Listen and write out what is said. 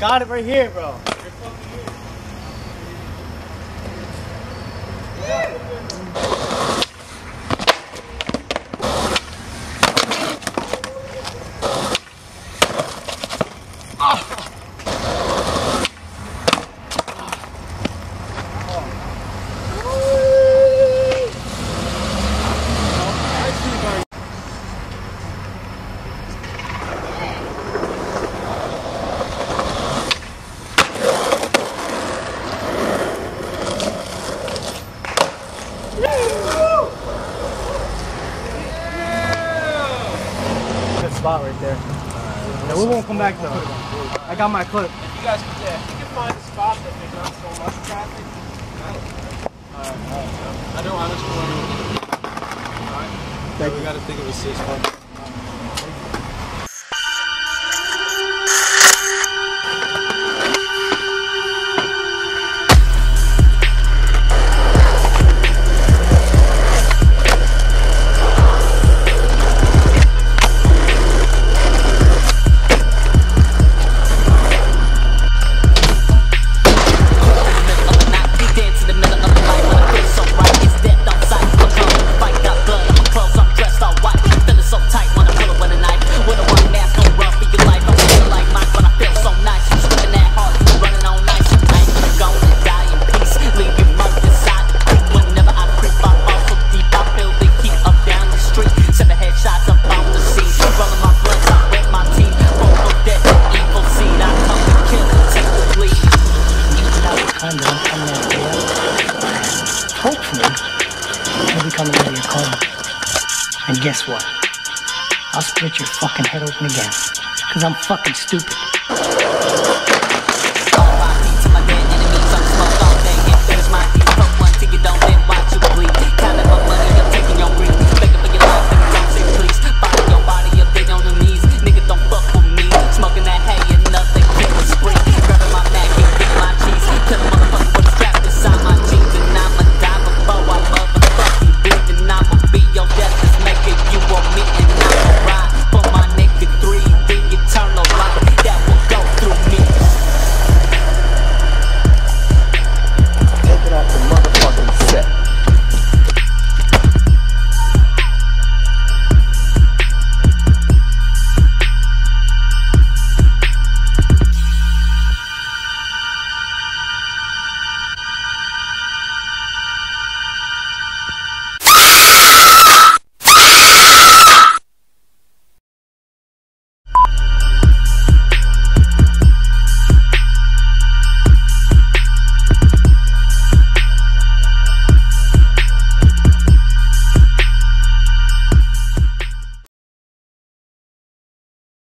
Got it right here, bro. You're fucking here. Spot right there. No, we won't come back though. I got my clip. If you guys can, if you can find a spot that there's not so much traffic. I don't honestly want to. Alright. We got to think of a safe spot. And guess what? I'll split your fucking head open again. 'Cause I'm fucking stupid.